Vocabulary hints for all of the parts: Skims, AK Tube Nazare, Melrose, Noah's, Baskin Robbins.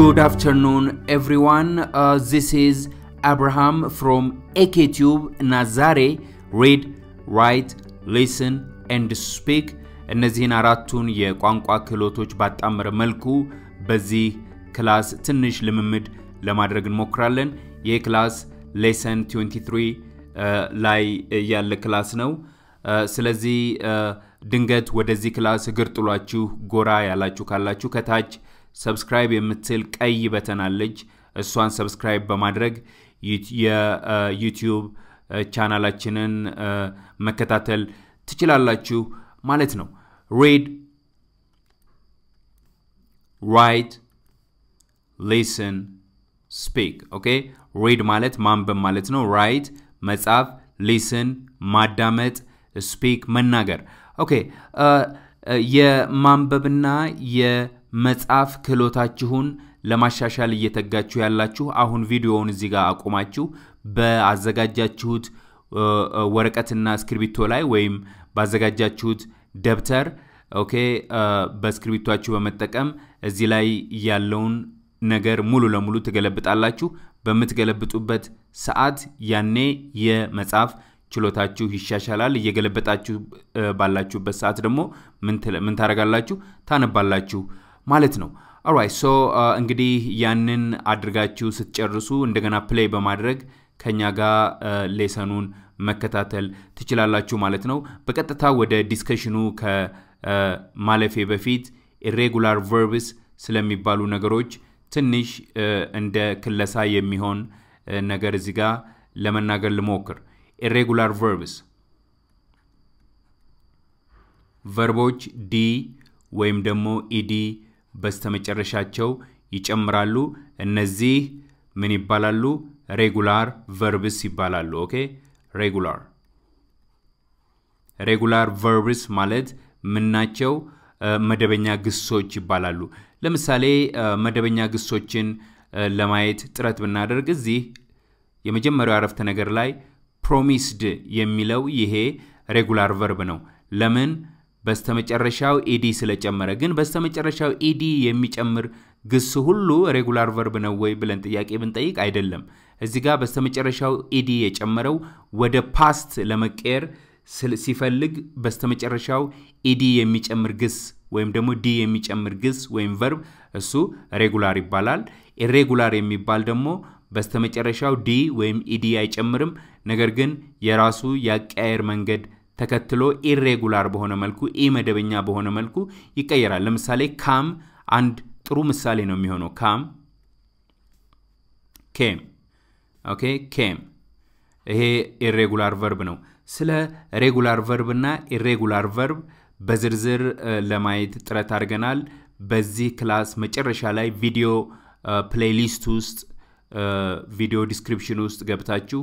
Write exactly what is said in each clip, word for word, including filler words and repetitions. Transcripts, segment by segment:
Good afternoon everyone, uh, this is Abraham from A K Tube Nazare. Read, write, listen and speak እነዚህን አራቱን የቋንቋ ክህሎቶች ባጣመረ መልኩ በዚህ ክላስ ትንሽ ልምምድ ለማድረግ እንሞክራለን የክላስ ሌሰን twenty-three ላይ ያለ ክላስ ነው ስለዚህ ድንገት ወደዚህ ክላስ ግርጥሏችሁ ጎራ ያላችሁ ካላችሁ ከታች Subscribe የምትል ቀይ በተን አለች እሷን Subscribe በማድረግ የYouTube ቻናላችንን መከታተል ትችላላችሁ ማለት ነው Read write listen speak okay read ማለት ማንበብ ማለት ነው write መጻፍ listen ማዳመጥ speak መናገር okay የማንበብና የ መጻፍ ክህሎታችሁን ለማሻሻል እየተጋችሁ ያላችሁ አሁን ቪዲዮውን እዚህ ጋር አቆማችሁ በአዘጋጃችሁት ወረቀትና እስክሪብቶ ላይ ወይም ባዘጋጃችሁት ደብተር ኦኬ በእስክሪብቶአችሁ በመጠቀም እዚህ ላይ ያለውን ነገር ሙሉ ለሙሉ ትገለብጣላችሁ በመትገለብጡበት ሰዓት ያኔ የመጻፍ ችሎታችሁ ይሻሻላል እየገለበጣችሁ ባላችሁበት ሰዓት ደግሞ ምን ምን ታረጋላችሁ ታነባላችሁ ማለት ነው alright so እንግዲህ ያንን አድርጋችሁ ስትጨርሱ እንደገና ፕሌይ በማድረግ ከኛ ጋር ሌሰኑን መከታተል ትችላላችሁ ማለት ነው በቀጥታ ወደ ዲስከሽኑ ከማለፌ በፊት irregular verbs ስለሚባሉ ነገሮች ትንሽ እንደ ክለሳ የሚሆን ነገር እዚህ ጋር ለመናገር ልሞክር irregular verbs ቨርቦች ዲ ወይም ደግሞ ኢዲ በስተመጨረሻቸው ይጨምራሉ እነዚህ ምን ይባላሉ regular verbs ይባላሉ ኦኬ regular regular verbs ማለት ምናቸው መደበኛ ግሶች ይባላሉ ለምሳሌ መደበኛ ግሶችን ለማየት ጥረት ብናደርግ እዚህ የመጀመሪያው አረፍተ ነገር ላይ promised የሚለው ይሄ regular verb ነው ለምን በስተመጨረሻው ed ስለጨመረ ግን በስተመጨረሻው ed የሚጨምር ግስ ሁሉ regular verb ነው ወይ ብለን ጥያቄ ብንጠይቅ አይደለም እዚህ ጋር በስተመጨረሻው ed የጨመረው ወደ past ለመቀየር ሲፈልግ በስተመጨረሻው ed የሚጨምር ግስ ወይም ደግሞ d የሚጨምር ግስ ወይም verb እሱ regular ይባላል irregular የሚባል ደግሞ በስተመጨረሻው d ወይም ed አይጨምርም ነገር ግን የራሱ ያቀያየር መንገድ ተከትሎ irregular በሆነ መልኩ ኢመደበኛ በሆነ መልኩ ይቀየራል ለምሳሌ come አንድ ጥሩ ምሳሌ ነው የሚሆነው come came okay came ይሄ irregular verb ነው ስለ regular verb እና irregular verb በዝርዝር ለማየት ጥረት አድርገናል በዚህ ክላስ መጨረሻ ላይ ቪዲዮ ፕሌሊስት ውስጥ ቪዲዮ ዲስክሪፕሽን ውስጥ ገብታችሁ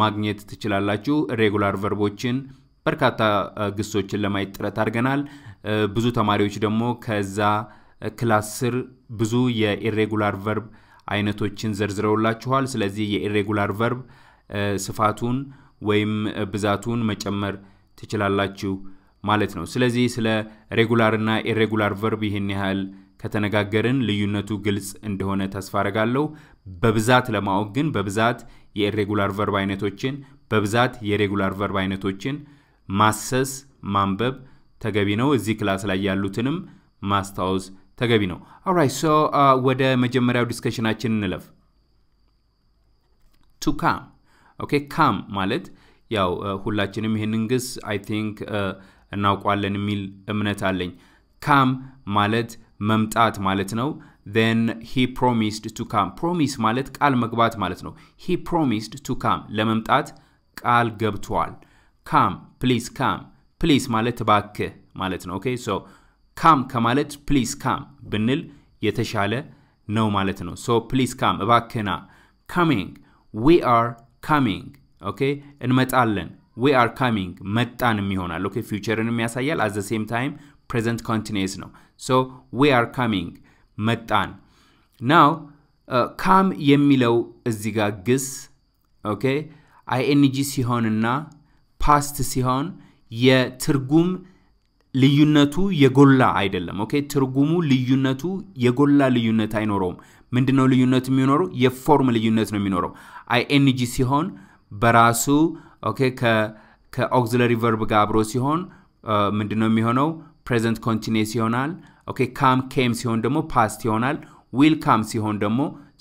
ማግኘት ትችላላችሁ regular verbዎችን በርካታ ግሶችን ለማየት ጥረት አድርገናል ብዙ ተማሪዎች ደግሞ ከዛ ክላስ ስር ብዙ የirregular verb አይነቶችን ዘርዝረውላችኋል ስለዚህ የirregular verb ስፋቱን ወይም ብዛቱን መጨመር ትችላላችሁ ማለት ነው ስለዚህ ስለ regular እና irregular verb ይሄን ያህል ከተነጋገርን ልዩነቱ ግልጽ እንደሆነ ተስፋ አደርጋለሁ በብዛት ለማወቅ ግን በብዛት የirregular verb አይነቶችን በብዛት የregular verb አይነቶችን ማሰስ ማንበብ ተገቢ ነው እዚህ ክላስ ላይ ያሉትንም ማስታወስ ተገቢ ነው alright so uh, ወደ መጀመሪያው ዲስከሽናችን እንለፍ to come okay come ማለት ያው ሁላችንም ይሄንን ግስ I think እናውቀዋለን የሚል እምነት አለኝ come ማለት መምጣት ማለት ነው then he promised to come promise ማለት ቃል መግባት ማለት ነው he promised to come ለመምጣት ቃል ገብቷል come please come please ማለት እባክህ ማለት ነው okay so come ከማለት please come ብንል የተሻለ ነው ማለት ነው so please come እባክህና coming we are coming okay እንመጣለን we are coming መጣንም ይሆናል okay ፊውቸርንም ያሳያል at the same time present continuous ነው so we are coming መጣን now uh, come የሚለው እዚህ ጋር ግስ okay ing ሲሆንና past ሲሆን የትርጉም Liyunatu yegolla አይደለም okay ትርጉሙ ልዩነቱ የጎላ ልዩነት አይኖርም ምንድነው ልዩነት የሚኖረው የፎርም ልዩነት ነው የሚኖረው ing ሲሆን በራሱ okay ከ ከauxiliary verb ጋር አብሮ ሲሆን ምንድነው የሚሆነው present continuous ይሆናል okay come came ሲሆን ደግሞ past ይሆናል will come ሲሆን ደግሞ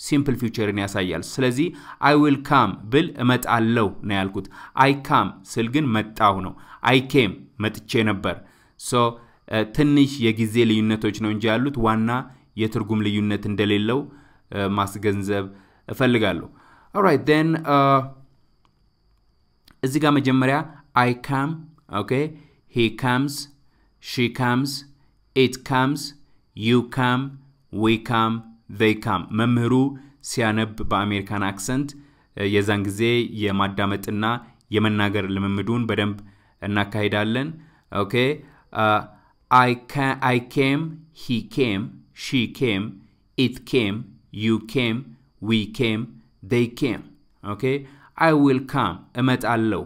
simple future ን ያሳያል ስለዚህ I will come ብል እመጣለሁ ነው ያልኩት I come ስል ግን መጣሁ ነው I came መጥቼ ነበር So, tenish yegize liyunnetoch no inji yalut wanna yeturgum liyunnet indelellew masgenzeb ifelgallu. All right then uh izi ga mejemeriya I come, okay? He comes, she comes, it comes, you come, we come, they come. Memru siyaneb ba'American accent yezan gize yemadametna yemenager lememedun bedemb nakahidallen. Okay? Uh, I can I came, he came, she came, it came, you came, we came, they came. Okay? I will come, emetallo.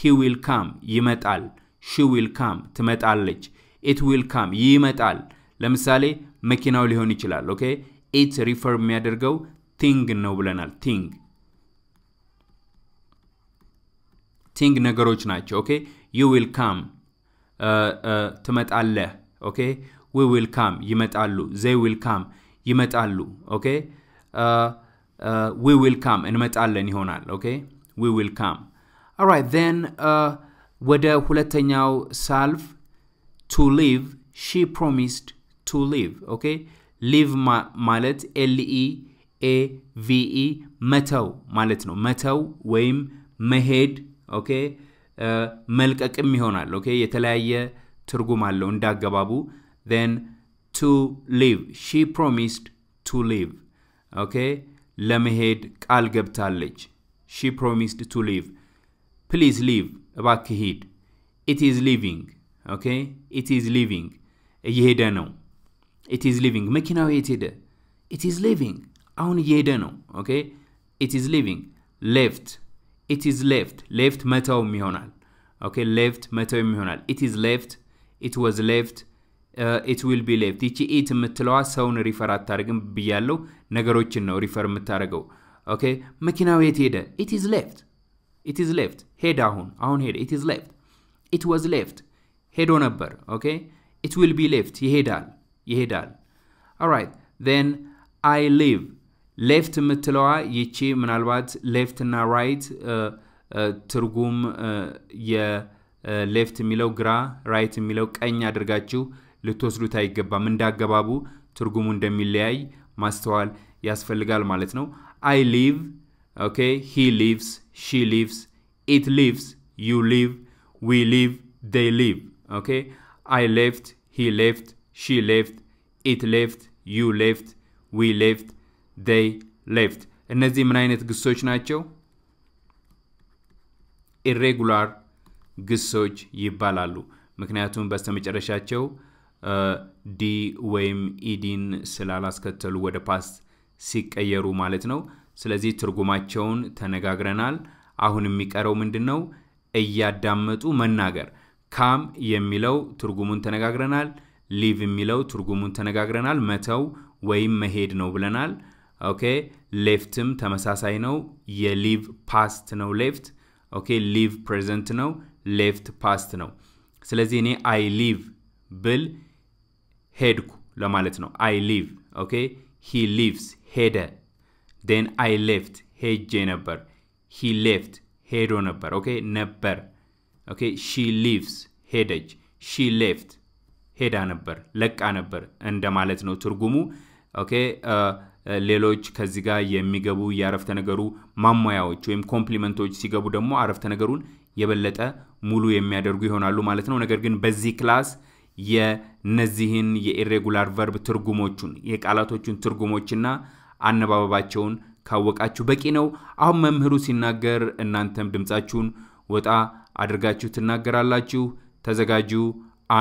He will come, yimetal. She will come, tmetallich. It will come, yimetal. Lemsale mekinaw ሊሆን ይችላል. Okay? It refer የሚያደርገው thing ነው ብለናል. Thing. Thing ነገሮች ናቸው. Okay? You will come. Uh, uh, ትመጣለህ okay we will come ይመጣሉ they will come ይመጣሉ okay uh, uh, we will come እንመጣለን ይሆናል okay we will come all right then uh, ወደ ሁለተኛው ሳልፍ to live she promised to live okay live ma ማለት l e a v e መተው ማለት ነው መተው ወይም መሄድ okay መልቀቅም ይሆናል ኦኬ የተለያየ ትርጉም አለው እንዳገባቡ then to live she promised to live okay ለመሄድ ቃል ገብታለች she promised to live please leave እባክህ ሂድ it is leaving okay it is leaving እየሄደ ነው it is leaving መኪናው የት ሄደ it is leaving አሁን እየሄደ ነው okay it is leaving left It is left. Left መተው ይሆናል. Okay, left መተው ይሆናል. It is left. It was left. Uh, it will be left. ይቺ it የምትለዋ ሰውን ሪፈር አታደርግም ብያለሁ ነገሮችን ነው ሪፈር የምታደርገው. Okay, መኪናው የት ሄደ? It is left. It is left. ሄደ አሁን. አሁን ሄደ. It is left. It was left. ሄዶ ነበር. Okay? It will be left. ይሄዳል. ይሄዳል. All right. Then I live. Left የምትለዋ ይቺ ምናልባት left እና right ትርጉም የleft የሚለው ግራ right የሚለው ቀኝ አድርጋችሁ ልትወስዱት አይገባም እንዳገባቡ ትርጉሙ እንደሚለያይ ማስተዋል ያስፈልጋል ማለት ነው I live okay he lives she lives it lives you live we live they live okay I left he left she left it left you left we left they left እነዚህ ምን አይነት ግሶች ናቸው irregular ግሶች ይባላሉ ምክንያቱም በስተመጨረሻቸው ዲ ወይም ኢዲን ስላላስከተሉ ወደ ፓስት ሲቀየሩ ማለት ነው ስለዚህ ትርጉማቸውን ተነጋግረናል አሁን የሚቀረው ምንድነው እያዳመጡ መናገር come የሚለው ትርጉሙን ተነጋግረናል leave የሚለው ትርጉሙን ተነጋግረናል መተው ወይም መሄድ ነው ብለናል Okay, leftም ተመሳሳይ ነው የሊቭ ፓስት ነው left okay live present ነው left past ነው ስለዚህ እኔ I live ብል ሄድኩ ለማለት ነው I live okay he lives ሄደ then I left ሄጄ ነበር he left ሄዶ ነበር okay ነበር okay she lives ሄደች she left ሄዳ ነበር ለቃ ነበር እንደማለት ነው ትርጉሙ okay uh, ሌሎች ከዚህ ጋር የሚገቡ ያረፍተ ነገሩ ማማያዎች ወይም ኮምፕሊመንቶች ሲገቡ ደግሞ አረፍተ ነገሩን የበለጠ ሙሉ የሚያደርጉ ይሆናሉ ማለት ነው ነገር ግን በዚህ ክላስ የነዚህን የኢሬጉላር ቨርብ ትርጉሞችን የቃላቶችን ትርጉሞችና አነባበባቸውን ካወቃችሁ በቂ ነው አሁን መምህሩ ሲናገር እናንተም ድምጻችሁን ወጣ አድርጋችሁ ትናገራላችሁ ተዘጋጁ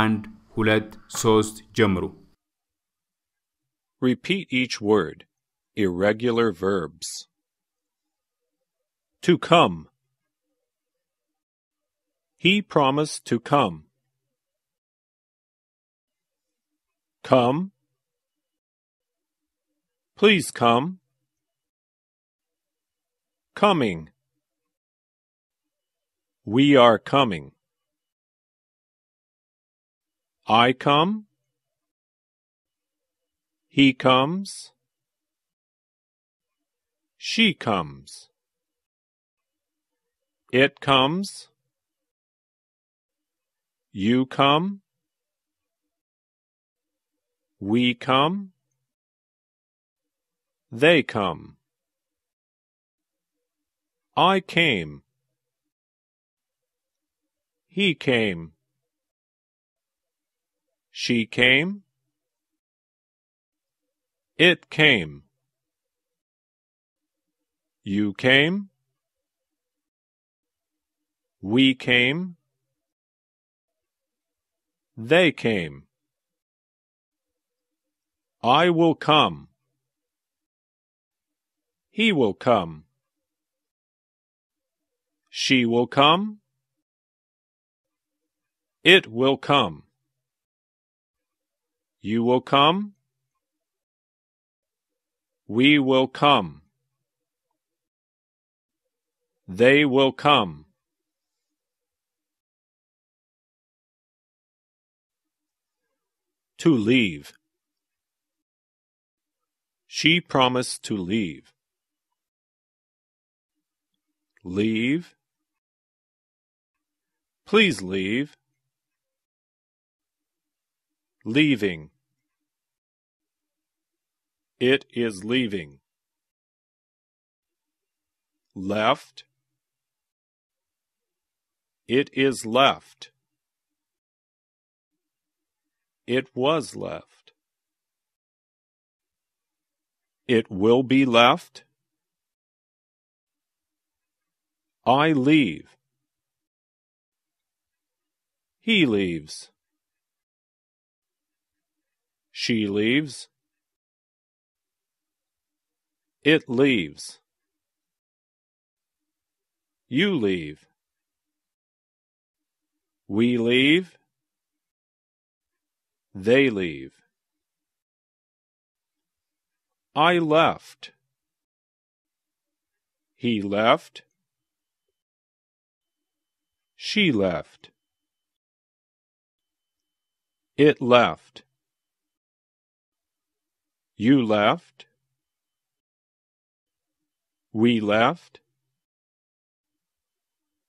አንድ ሁለት ሶስት ጀምሩ Repeat each word Irregular verbs. To come. He promised to come. Come. Please come. Coming. We are coming. I come. He comes. She comes. It comes. You come. We come. They come. I came. He came. She came. It came. You came. We came. They came. I will come. He will come. She will come. It will come. You will come. We will come. They will come. To leave. She promised to leave. Leave. Please leave. Leaving. It is leaving. Left. It is left. It was left. It will be left. I leave. He leaves. She leaves. It leaves. You leave. We leave. They leave. I left. He left. She left. It left. You left. We left.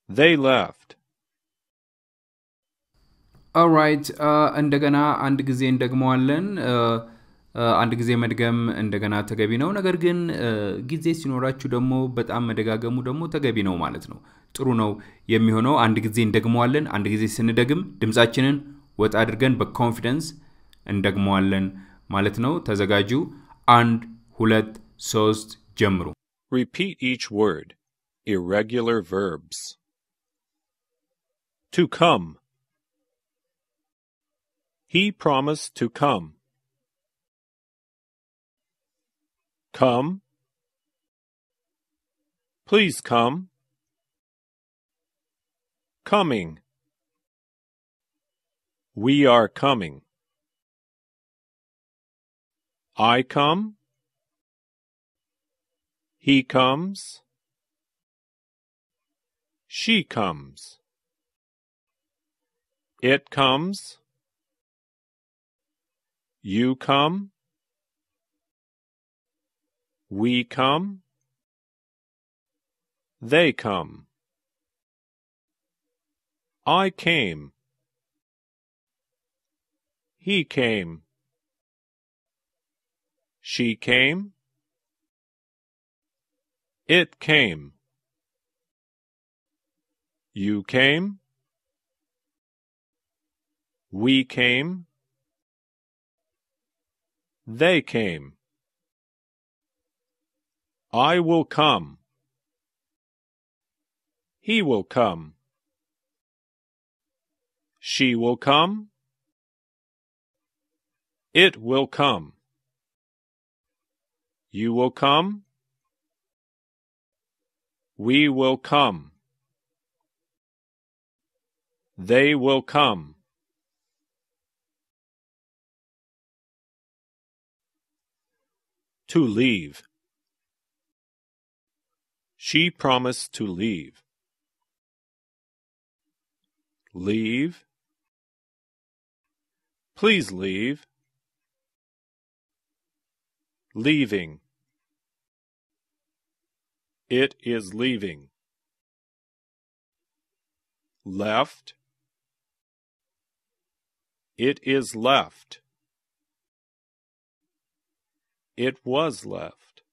They left. All right. Uh, and dagana and gizien dagmoallen. Uh, uh, and gizien medgam and dagana tagabino. Nagargin uh, gizes ynorachu damo, but am medagagamu damo tagabino maletno. Truno yemihono and gizien dagmoallen and gizesine dagam dimsachinen. What adrgan but confidence and dagmoallen maletno tazagaju and hulet sost jamru. Repeat each word. Irregular verbs. To come. He promised to come. Come. Please come. Coming. We are coming. I come. He comes. She comes. It comes. You come. We come. They come. I came. He came. She came. It came. You came. We came. They came. I will come. He will come. She will come. It will come. You will come. We will come. They will come. to leave. She promised to leave. Leave. Please leave. Leaving. It is leaving. Left. It is left. It was left.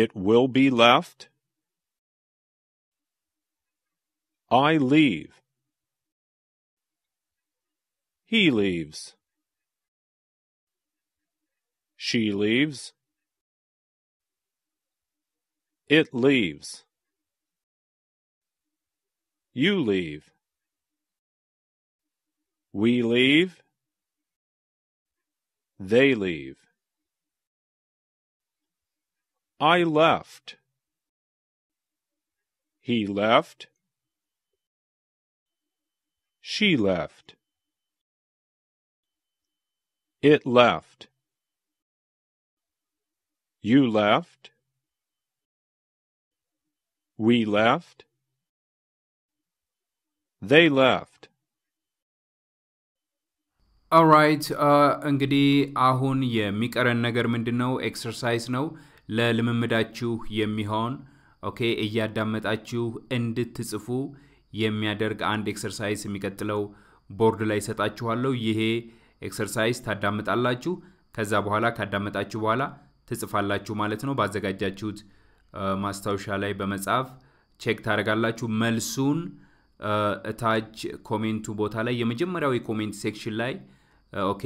It will be left. I leave. He leaves. She leaves. It leaves. You leave. We leave. They leave. I left. He left. She left. It left. You left. We left. They left. Alright, angadi ahun ye mikaran nagar mindino exercise no le lememdachu ye mihon. Okay, eyadametachu endit tzifu ye miaderg and exercise mikatlo board lai setachuallo yehe exercise tadametallachu kaza bohala kadametachu bohala tzifallachu malet no bazagajachut ማስታውሻ ላይ በመጻፍ ቼክ ታደርጋላችሁ መልሱን እታች ኮሜንቱ ቦታ ላይ የመጀመሪያው ኮሜንት ሴክሽን ላይ ኦኬ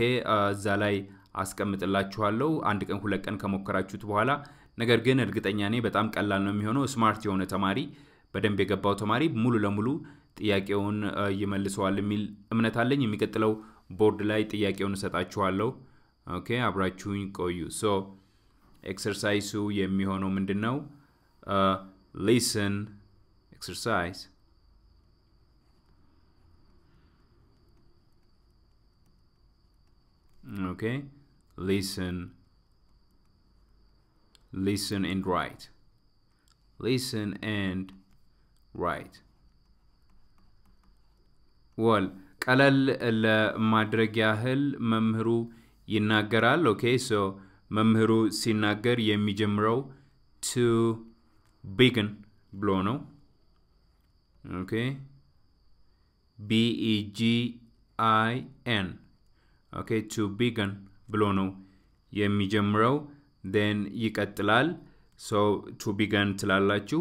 እዛ ላይ አስቀምጥላችኋለሁ አንድ ቀን ሁለት ቀን ከሞከራችሁት በኋላ ነገር ግን እርግጠኛ ነኝ በጣም ቀላል ነው የሚሆነው ስማርት የሆነ ተማሪ በደንብ የገባው ተማሪ ሙሉ ለሙሉ ጥያቄውን ይመልሰዋል የሚል እምነት አለኝ የሚከተለው ቦርድ ላይ ጥያቄውን ሰጣችኋለሁ ኦኬ አብራችሁኝ ቆዩ ሶ ኤክሰርሳይዙ የሚሆነው ምንድነው Uh, listen, exercise. Okay, listen, listen and write. Listen and write. Well, kalal madragyahil mamhru yinagaral. Okay, so mamhru sinagar yemijamro to begin blow no okay b e g i n okay to begin blow no yemijemro then yikatlal so to begin tlalachu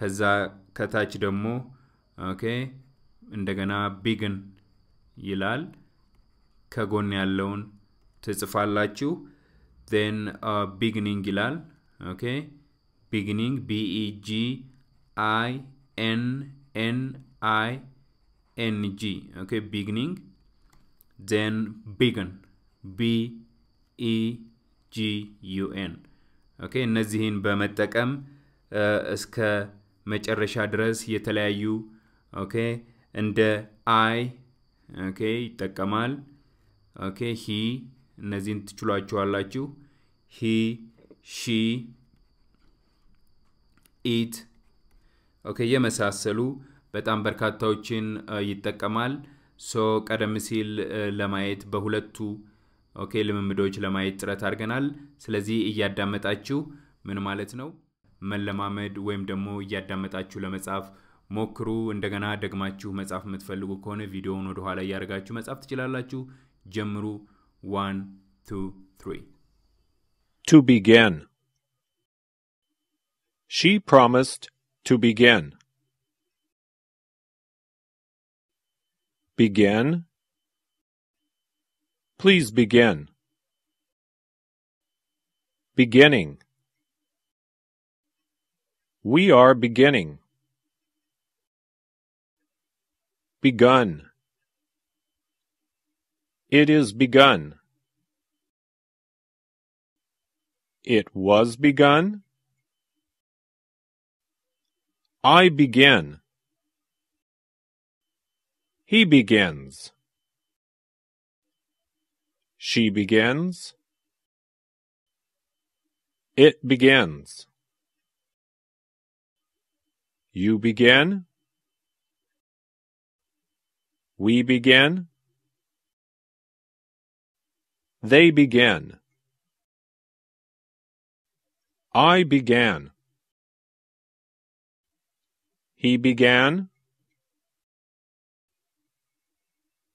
kaza katach demo okay indagana begin yilal kagon yallon tsifalachu then uh, beginning yilal okay Beginning B E G I N N I N G okay beginning then begin B E G U N okay እነዚህን በመጠቀም እስከ መጨረሻ ድረስ የተለያዩ okay እንደ I okay ይጠቀማል okay he እነዚህን ትችላላችሁ he she Eat. Okay, የመሳሰሉ በጣም በርካታዎችን ይተቀማል. So ቀደም ሲል ለማየት በሁለቱ okay ለምምዶች ለማየት ጥረት አድርገናል. ስለዚህ እያዳመጣችሁ ምን ማለት ነው? መለማመድ ወይም ደግሞ እያዳመጣችሁ ለመጻፍ ሞክሩ. እንደገና ደግማችሁ መጻፍ የምትፈልጉ ከሆነ ቪዲዮውን ወደ ኋላ ያርጋችሁ መጻፍ ትችላላችሁ. ጀምሩ one two three To begin She promised to begin. Begin. Please begin. Beginning. We are beginning. Begun. It is begun. It was begun. I begin. He begins. She begins. It begins. You begin. We begin. They begin. I began. He began.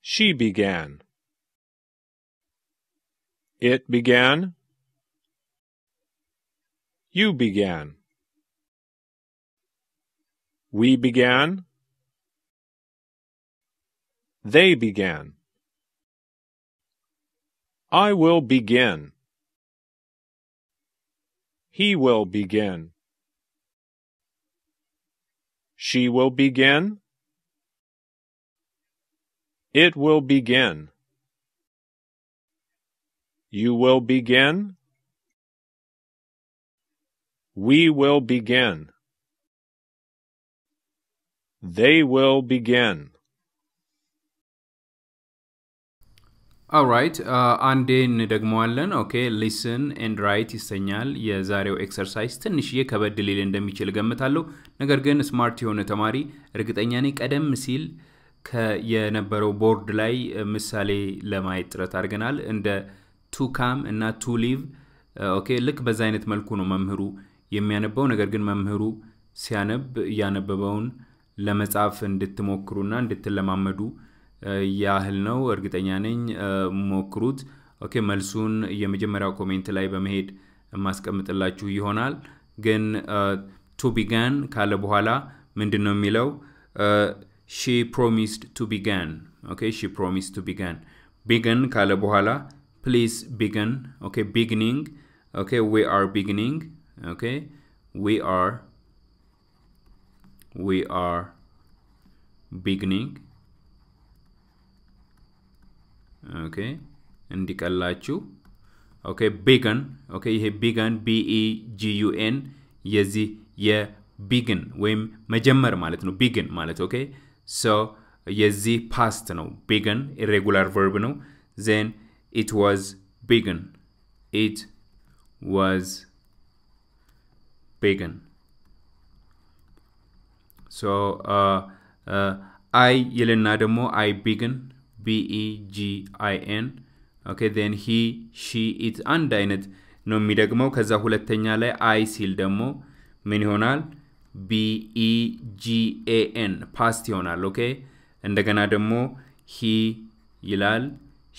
She began. It began. You began. We began. They began. I will begin. He will begin. She will begin. It will begin. You will begin. We will begin. They will begin. All right, and then dagmoallen. Okay, listen and write ይሰኛል የዛሬው ኤክሰርሳይዝ ትንሽዬ ከበድ ሊል እንደሚችል ገምታለሁ ነገር ግን ስማርት የሆነ ተማሪ እርግጠኛ ነኝ ቀደም ሲል ከየነበረው ቦርድ ላይ ምሳሌ ለማየት ጥረት አድርገናል እንደ to come እና to leave okay ልክ በዛ አይነት መልኩ ነው መምህሩ የሚያነባው ነገር ግን መምህሩ ሲያነብ ያነበበውን ለመጻፍ እንድትሞክሩና እንድትለማመዱ ያህል ነው እርግጠኛ ነኝ ሞክሩት ኦኬ መልሱን የመጀመሪያው ኮሜንት ላይ በመሄድ ማስቀምጥላችሁ ይሆናል ግን to begin ካለ በኋላ ምንድነው የሚለው she promised to begin okay she promised to begin begin ካለ በኋላ please begin okay beginning okay we are beginning okay we are we are beginning Okay, indikallachu. Okay, begun. Okay, ye begun. B E G U N. Yezi ye begin. Wem majammer malet no begin malet. Okay, so yezi past no begun irregular verb no. Then it was begun. It was begun. So uh, uh, I yelenademo I begun. B E G I N okay then he she it and it no midagmo kaza huletenya lay I seal demo minhonal B E G A N past yonal okay and dagana demo he yilal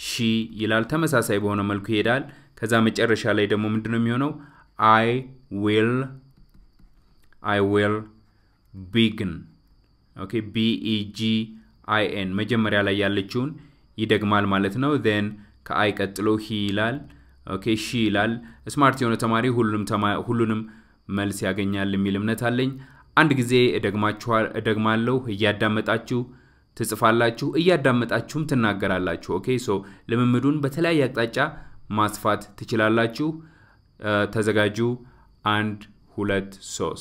she yilal tamasasai bona malku yedal kaza mecheresha lay demo mundno miyono I will I will begin okay B E G I N መጀመሪያ ላይ ያለችውን ይደግማል ማለት ነው then ከአይ ቀጥሎ ሂ ይላል ኦኬ ሺ ይላል ስማርት የሆነ ተማሪ ሁሉንም ሁሉንም መልስ ያገኛል የሚል እምነት አለኝ አንድ ጊዜ ደግማችኋል ደግማለሁ እያዳመጣችሁ ትጽፋላችሁ እያዳመጣችሁም ትናገራላችሁ ኦኬ ሶ ለምምዱን በተለያየ አቅጣጫ ማስፋት ትችላላችሁ ተዘጋጁ one two three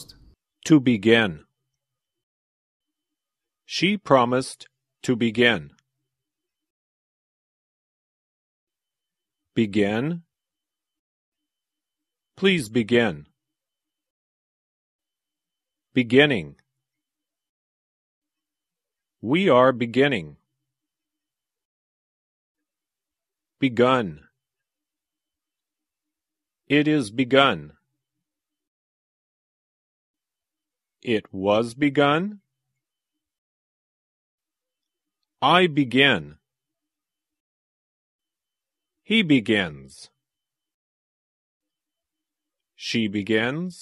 to begin she promised To begin. Begin. Please begin. Beginning. We are beginning. Begun. It is begun. It was begun. I begin. He begins. She begins.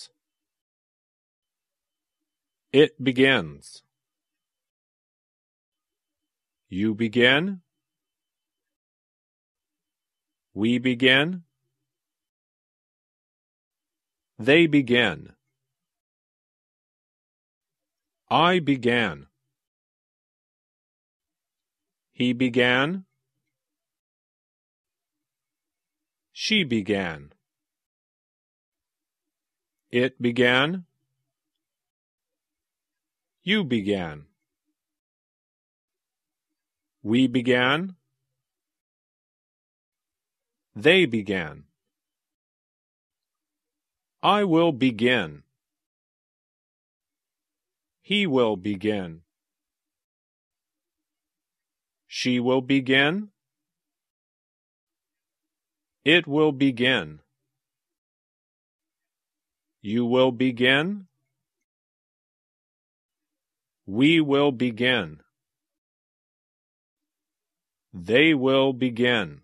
It begins. You begin. We begin. They begin. I began. He began. She began. It began. You began. We began. They began. I will begin. He will begin. She will begin. It will begin. You will begin. We will begin. They will begin.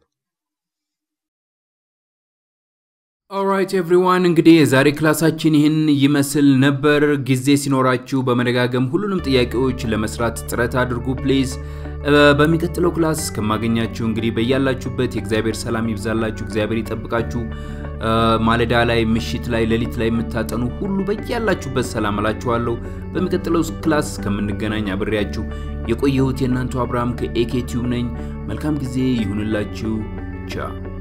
Alright everyone, እንግዲህ ዛሬ ክላሳችን ይህን ይመስል ነበር ጊዜ ሲኖራችሁ በመደጋገም ሁሉንም ጥያቄዎች ለመስራት ጥረት አድርጉ please በሚቀጥለው ክላስ ከማገኛችሁ እንግዲህ በእያላችሁበት የእግዚአብሔር ሰላም ይብዛላችሁ እግዚአብሔር ይጠብቃችሁ ማለዳ ላይ ምሽት ላይ ሌሊት ላይ መታጠኑ ሁሉ በእያላችሁበት ሰላም አላችኋለሁ በሚቀጥለው ክላስ ከምንገናኝ አብሬያችሁ የቆየሁት የናንተ አብርሃም ከኤኬ ቲዩብ ነኝ መልካም ጊዜ ይሁንላችሁ ቻው